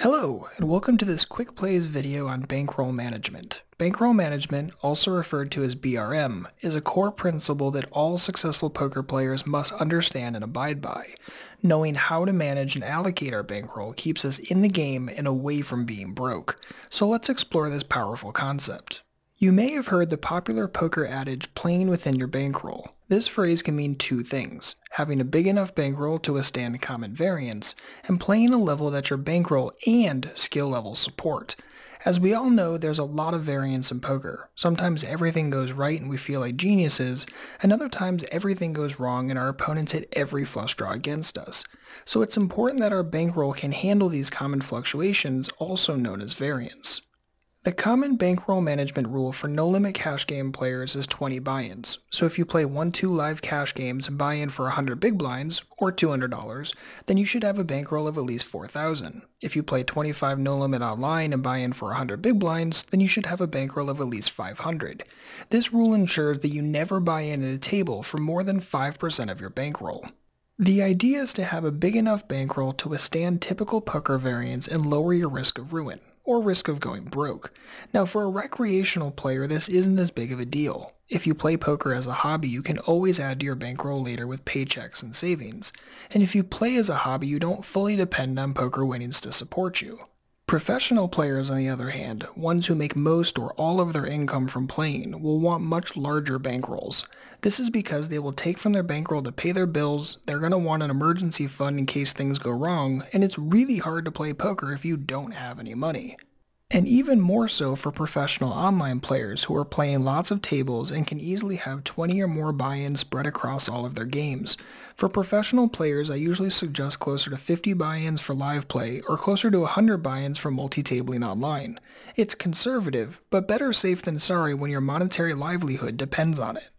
Hello, and welcome to this Quick Plays video on bankroll management. Bankroll management, also referred to as BRM, is a core principle that all successful poker players must understand and abide by. Knowing how to manage and allocate our bankroll keeps us in the game and away from being broke. So let's explore this powerful concept. You may have heard the popular poker adage, playing within your bankroll. This phrase can mean two things: having a big enough bankroll to withstand common variance, and playing a level that your bankroll and skill level support. As we all know, there's a lot of variance in poker. Sometimes everything goes right and we feel like geniuses, and other times everything goes wrong and our opponents hit every flush draw against us. So it's important that our bankroll can handle these common fluctuations, also known as variance. The common bankroll management rule for no-limit cash game players is 20 buy-ins, so if you play 1-2 live cash games and buy in for 100 big blinds, or $200, then you should have a bankroll of at least $4,000. If you play 25 no-limit online and buy in for 100 big blinds, then you should have a bankroll of at least $500. This rule ensures that you never buy in at a table for more than 5% of your bankroll. The idea is to have a big enough bankroll to withstand typical poker variance and lower your risk of ruin, or risk of going broke. Now, for a recreational player, this isn't as big of a deal. If you play poker as a hobby, you can always add to your bankroll later with paychecks and savings. And if you play as a hobby, you don't fully depend on poker winnings to support you. Professional players, on the other hand, ones who make most or all of their income from playing, will want much larger bankrolls. This is because they will take from their bankroll to pay their bills, they're going to want an emergency fund in case things go wrong, and it's really hard to play poker if you don't have any money. And even more so for professional online players who are playing lots of tables and can easily have 20 or more buy-ins spread across all of their games. For professional players, I usually suggest closer to 50 buy-ins for live play or closer to 100 buy-ins for multi-tabling online. It's conservative, but better safe than sorry when your monetary livelihood depends on it.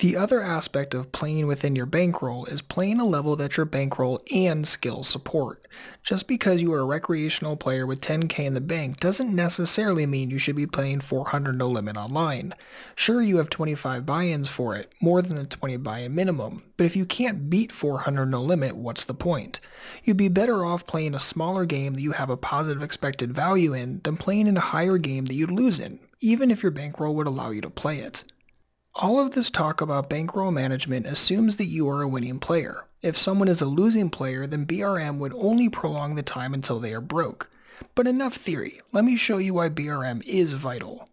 The other aspect of playing within your bankroll is playing a level that your bankroll and skills support. Just because you are a recreational player with 10k in the bank doesn't necessarily mean you should be playing 400 no limit online. Sure, you have 25 buy-ins for it, more than the 20 buy-in minimum, but if you can't beat 400 no limit, what's the point? You'd be better off playing a smaller game that you have a positive expected value in than playing in a higher game that you'd lose in, even if your bankroll would allow you to play it. All of this talk about bankroll management assumes that you are a winning player. If someone is a losing player, then BRM would only prolong the time until they are broke. But enough theory, let me show you why BRM is vital.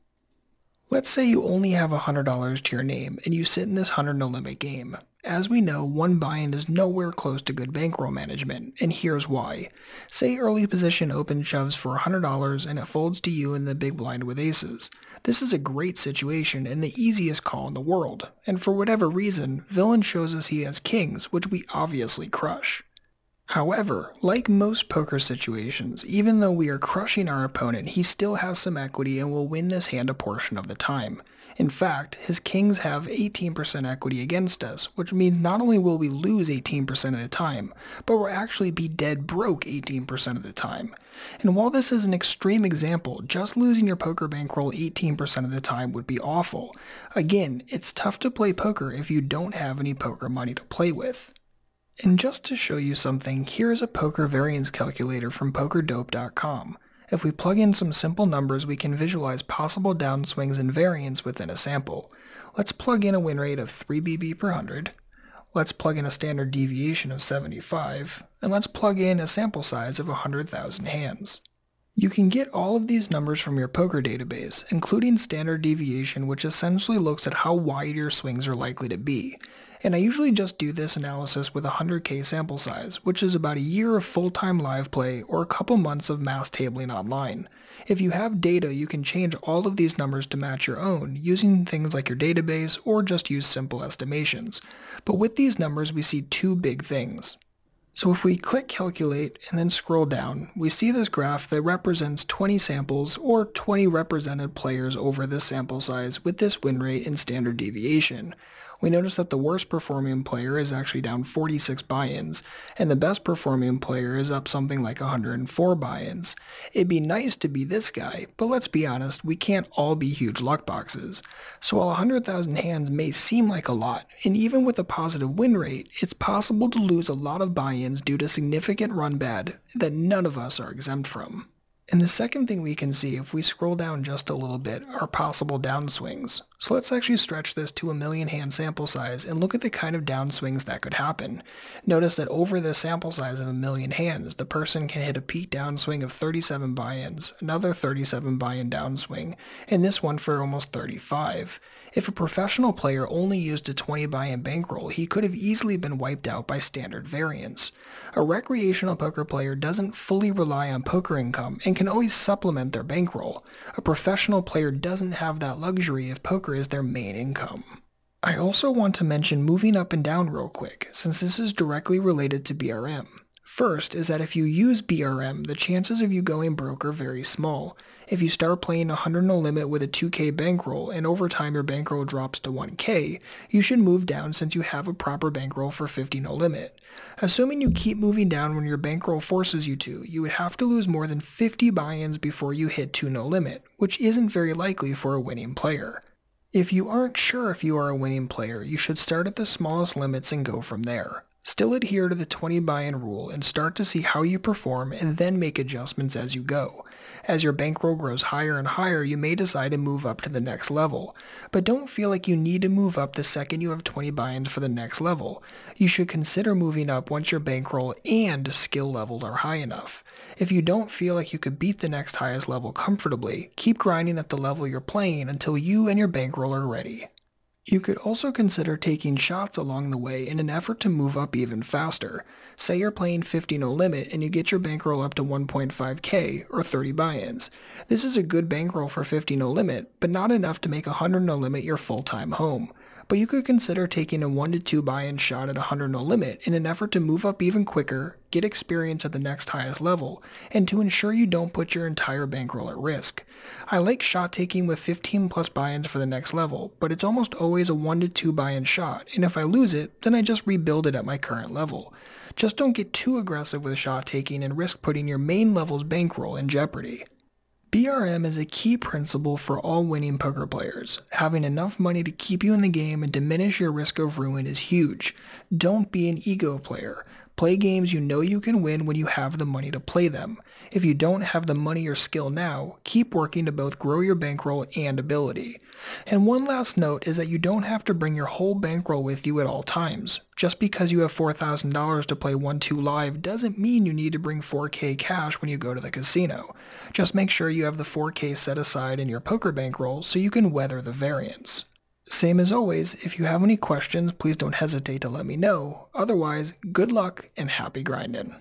Let's say you only have $100 to your name and you sit in this 100 no limit game. As we know, one buy-in is nowhere close to good bankroll management, and here's why. Say early position open shoves for $100 and it folds to you in the big blind with aces. This is a great situation and the easiest call in the world, and for whatever reason, villain shows us he has kings, which we obviously crush. However, like most poker situations, even though we are crushing our opponent, he still has some equity and will win this hand a portion of the time. In fact, his kings have 18% equity against us, which means not only will we lose 18% of the time, but we'll actually be dead broke 18% of the time. And while this is an extreme example, just losing your poker bankroll 18% of the time would be awful. Again, it's tough to play poker if you don't have any poker money to play with. And just to show you something, here is a poker variance calculator from pokerdope.com. If we plug in some simple numbers, we can visualize possible downswings and variance within a sample. Let's plug in a win rate of 3BB per 100, let's plug in a standard deviation of 75, and let's plug in a sample size of 100,000 hands. You can get all of these numbers from your poker database, including standard deviation, which essentially looks at how wide your swings are likely to be. And I usually just do this analysis with a 100k sample size, which is about a year of full-time live play or a couple months of mass tabling online. If you have data, you can change all of these numbers to match your own, using things like your database or just use simple estimations. But with these numbers, we see two big things. So if we click calculate and then scroll down, we see this graph that represents 20 samples or 20 represented players over this sample size with this win rate and standard deviation. we notice that the worst performing player is actually down 46 buy-ins, and the best performing player is up something like 104 buy-ins. It'd be nice to be this guy, but let's be honest, we can't all be huge luck boxes. So while 100,000 hands may seem like a lot, and even with a positive win rate, it's possible to lose a lot of buy-ins due to significant run bad that none of us are exempt from. And the second thing we can see if we scroll down just a little bit are possible downswings. So let's actually stretch this to a 1,000,000 hand sample size and look at the kind of downswings that could happen. Notice that over this sample size of 1,000,000 hands, the person can hit a peak downswing of 37 buy-ins, another 37 buy-in downswing, and this one for almost 35. If a professional player only used a 20 buy-in bankroll, he could have easily been wiped out by standard variance. A recreational poker player doesn't fully rely on poker income and can always supplement their bankroll. A professional player doesn't have that luxury if poker is their main income. I also want to mention moving up and down real quick, since this is directly related to BRM. First is that if you use BRM, the chances of you going broke are very small. If you start playing 100 no limit with a 2K bankroll and over time your bankroll drops to 1K, you should move down since you have a proper bankroll for 50 no limit. Assuming you keep moving down when your bankroll forces you to, you would have to lose more than 50 buy-ins before you hit 2 no limit, which isn't very likely for a winning player. If you aren't sure if you are a winning player, you should start at the smallest limits and go from there. Still adhere to the 20 buy-in rule and start to see how you perform and then make adjustments as you go. As your bankroll grows higher and higher, you may decide to move up to the next level, but don't feel like you need to move up the second you have 20 buy-ins for the next level. You should consider moving up once your bankroll and skill level are high enough. If you don't feel like you could beat the next highest level comfortably, keep grinding at the level you're playing until you and your bankroll are ready. You could also consider taking shots along the way in an effort to move up even faster. Say you're playing 50 no limit and you get your bankroll up to 1.5k or 30 buy-ins. This is a good bankroll for 50 no limit, but not enough to make 100 no limit your full-time home. But you could consider taking a 1 to 2 buy-in shot at 100 no limit in an effort to move up even quicker, get experience at the next highest level, and to ensure you don't put your entire bankroll at risk. I like shot taking with 15 plus buy-ins for the next level, but it's almost always a 1 to 2 buy-in shot, and if I lose it, then I just rebuild it at my current level. Just don't get too aggressive with shot taking and risk putting your main level's bankroll in jeopardy. BRM is a key principle for all winning poker players. Having enough money to keep you in the game and diminish your risk of ruin is huge. Don't be an ego player. Play games you know you can win when you have the money to play them. If you don't have the money or skill now, keep working to both grow your bankroll and ability. And one last note is that you don't have to bring your whole bankroll with you at all times. Just because you have $4,000 to play 1-2 live doesn't mean you need to bring 4K cash when you go to the casino. Just make sure you have the 4K set aside in your poker bankroll so you can weather the variance. Same as always, if you have any questions, please don't hesitate to let me know. Otherwise, good luck and happy grinding.